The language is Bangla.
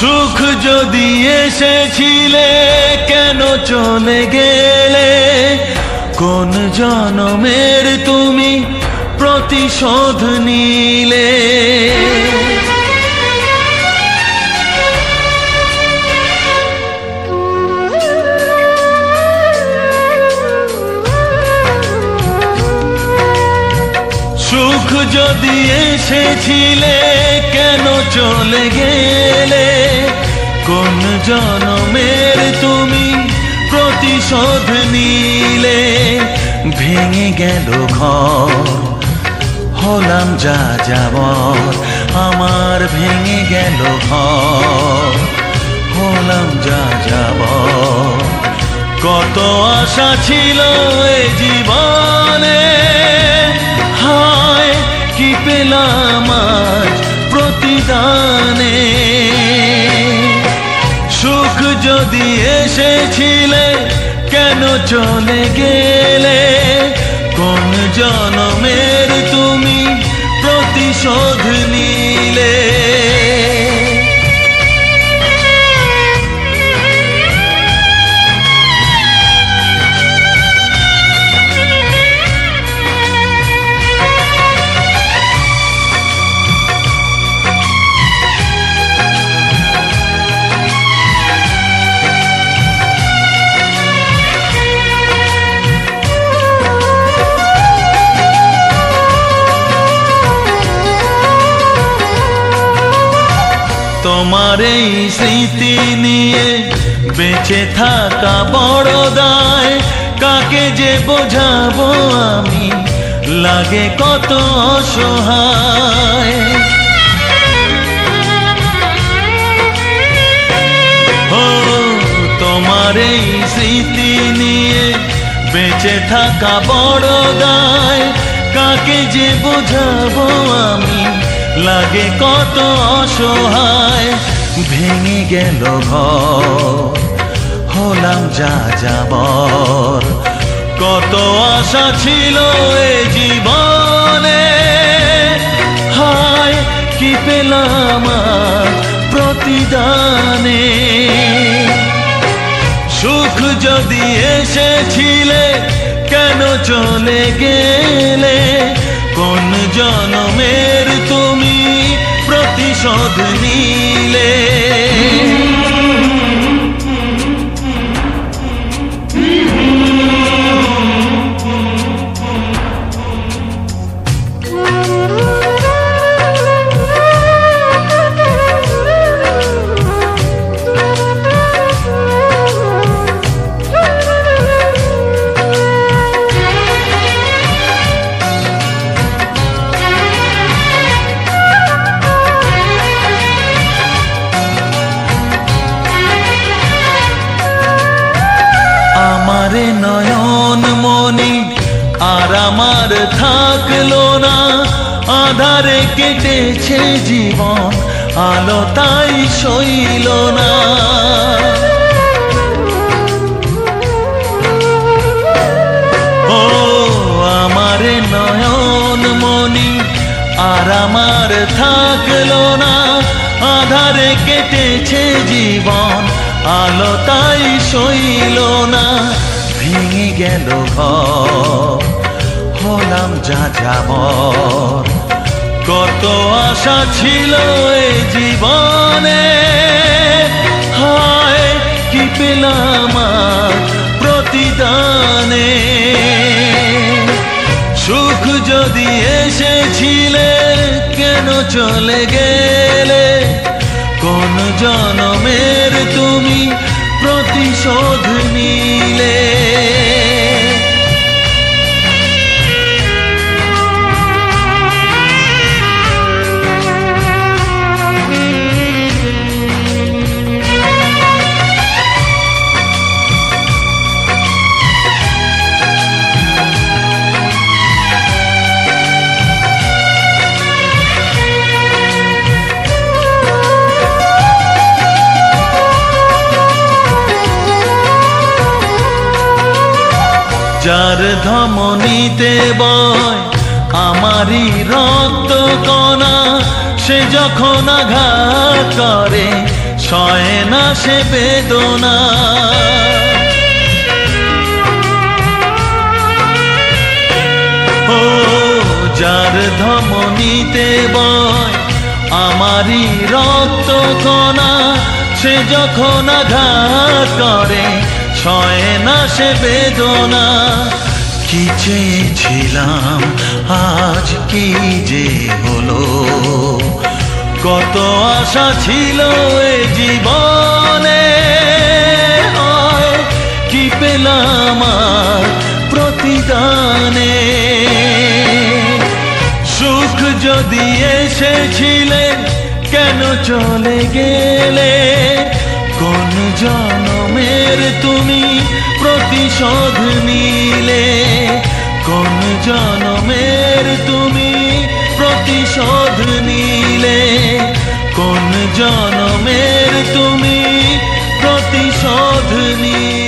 সুখ যদি এসেছিলে কেন চলে গেলে কোন জনমের তুমি প্রতিশোধ নিলে সুখ যদি এসেছিলে কেন চলে গেলে কোন জনমের তুমি প্রতিশোধ নিলে ভেঙে গেল ঘর হলাম যা যাবর আমার ভেঙে গেল ঘর হলাম যা যাবর কত আশা ছিল এই জীবনে হায় কি পেলাম আজ প্রতিদানে সুখ যদি এসেছিলে কেন চলে গেলে কোন জনমের তুমি প্রতিশোধ নিলে तुम्हारे स्मृति निये बेचे थाका बड़ दाय काके जे बोझाबो आमी लागे कत असहाय हो तुम्हारे स्मृति निये बेचे थाका बड़ दाय काके जे बोझाबो आमी लागे कत असहाय भेंगे गेल घर होलाम जा जाबर कत आशा छिलो ए जीवने हाय कि पेलाम प्रतिदाने सुख जदि एसेछिले केनो चले गेले কোন জনমের তুমি প্রতিশোধ নিলে नयन मणि आर आमार थाकलो ना आधारे केटेछे जीवन आलो ताई सइलो ना ओ आमार नयन मणि आर आमार थाकलो ना आधारे केटेछे जीवन आलो ताई सइलो ना भेंगे गेल घर होलाम जा जाबर कत आशा छिलो ए जीवने हाय कि पेलाम प्रतिदाने सुख जदि एसेछिले केनो चले गेले कोन जन्मेर तुमी प्रतिशोध निले जार धमनीते बय आमारी रक्त कणा से जखन आघात करे সয় না সে বেদনা। ও যার ধমনীতে বয় আমারই রক্ত কণা, সে যখন আঘাত করে সয় না সে বেদনা। কি চেয়েছিলাম আজ কি যে হলো, কত আশা ছিল এ জীবনে, কি পেলাম আর প্রতিদানে। সুখ যদি এসেছিলে কেন চলে গেলে, কোন জনমের তুমি প্রতিশোধ নিলে, কোন জনমের তুমি প্রতিশোধ নিলে, কোন জনমের তুমি প্রতিশোধ নিলে।